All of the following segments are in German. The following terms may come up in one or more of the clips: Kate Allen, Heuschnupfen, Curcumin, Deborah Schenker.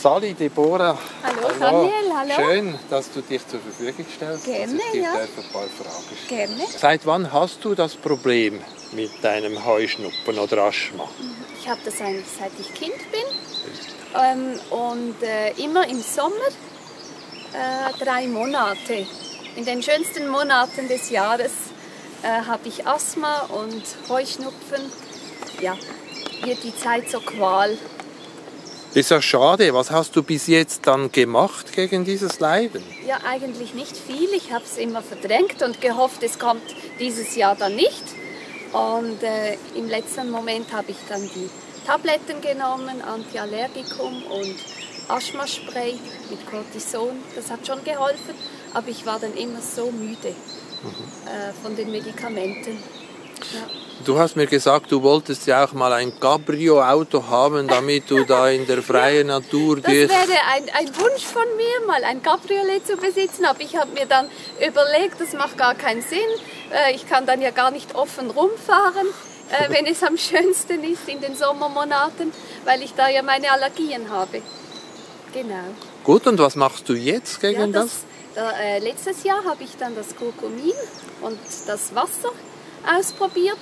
Sally, Deborah. Hallo, Daniel, hallo. Schön, dass du dich zur Verfügung stellst. Gerne, dass ich dir ein paar Fragen stelle. Gerne. Seit wann hast du das Problem mit deinem Heuschnupfen oder Asthma? Ich habe das eigentlich seit ich Kind bin. Immer im Sommer 3 Monate. In den schönsten Monaten des Jahres habe ich Asthma und Heuschnupfen. Ja, wird die Zeit so qual. Ist ja schade. Was hast du bis jetzt dann gemacht gegen dieses Leiden? Ja, eigentlich nicht viel. Ich habe es immer verdrängt und gehofft, es kommt dieses Jahr dann nicht. Und im letzten Moment habe ich dann die Tabletten genommen, Antiallergikum und Asthmaspray mit Cortison. Das hat schon geholfen, aber ich war dann immer so müde von den Medikamenten. Ja. Du hast mir gesagt, du wolltest ja auch mal ein Cabrio-Auto haben, damit du da in der freien Natur das dich... Das wäre ein Wunsch von mir, mal ein Cabriolet zu besitzen, aber ich habe mir dann überlegt, das macht gar keinen Sinn. Ich kann dann ja gar nicht offen rumfahren, wenn es am schönsten ist in den Sommermonaten, weil ich da ja meine Allergien habe. Genau. Gut, und was machst du jetzt gegen das? Letztes Jahr habe ich dann das Curcumin und das Wasser ausprobiert.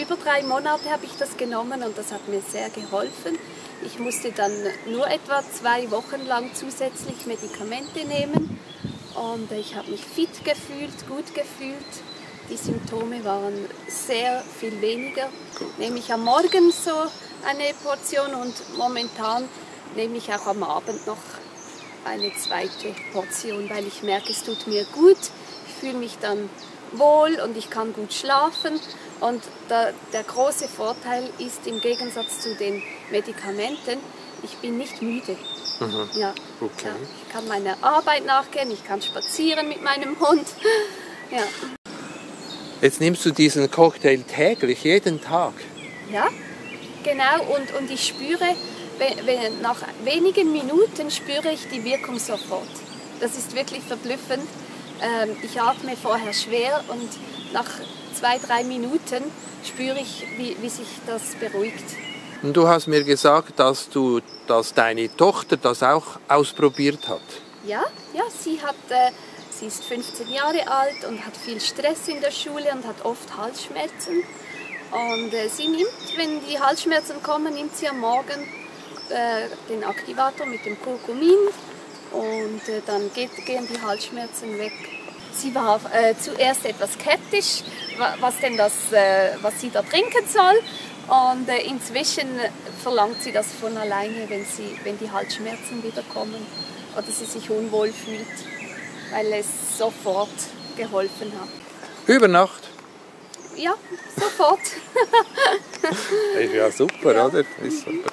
Über 3 Monate habe ich das genommen und das hat mir sehr geholfen. Ich musste dann nur etwa 2 Wochen lang zusätzlich Medikamente nehmen und ich habe mich fit gefühlt, gut gefühlt. Die Symptome waren sehr viel weniger. Nehme ich am Morgen so eine Portion und momentan nehme ich auch am Abend noch eine zweite Portion, weil ich merke, es tut mir gut. Ich fühle mich dann wohl und ich kann gut schlafen. Und der große Vorteil ist im Gegensatz zu den Medikamenten, ich bin nicht müde. Mhm. Ja. Okay. Ja, ich kann meiner Arbeit nachgehen, ich kann spazieren mit meinem Hund. Ja. Jetzt nimmst du diesen Cocktail täglich, jeden Tag. Ja, genau. Und ich spüre, nach wenigen Minuten spüre ich die Wirkung sofort. Das ist wirklich verblüffend. Ich atme vorher schwer und nach 2–3 Minuten spüre ich, wie sich das beruhigt. Und du hast mir gesagt, dass deine Tochter das auch ausprobiert hat. Ja, sie ist 15 Jahre alt und hat viel Stress in der Schule und hat oft Halsschmerzen. Und sie nimmt, wenn die Halsschmerzen kommen, nimmt sie am Morgen den Aktivator mit dem Curcumin. Und dann gehen die Halsschmerzen weg. Sie war zuerst etwas skeptisch, was sie da trinken soll. Und inzwischen verlangt sie das von alleine, wenn die Halsschmerzen wiederkommen oder sie sich unwohl fühlt, weil es sofort geholfen hat. Über Nacht? Ja, sofort. Das ist ja super, ja. Oder? Das ist super.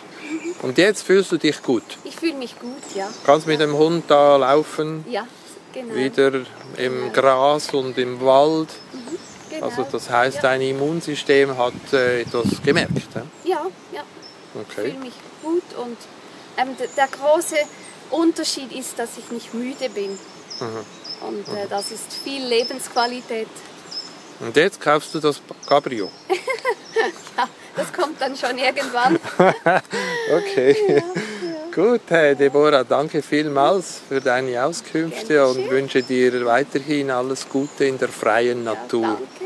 Und jetzt fühlst du dich gut? Ich fühle mich gut, ja. Kannst mit dem Hund da laufen? Ja, genau. Wieder im Gras und im Wald? Mhm, genau. Also das heisst, dein Immunsystem hat etwas gemerkt? Ja. Okay. Ich fühle mich gut und der große Unterschied ist, dass ich nicht müde bin. Mhm. Und das ist viel Lebensqualität. Und jetzt kaufst du das Cabrio? Ja, das kommt dann schon irgendwann. Okay. Ja. Gut, hey Deborah, danke vielmals für deine Auskünfte und wünsche dir weiterhin alles Gute in der freien Natur. Danke.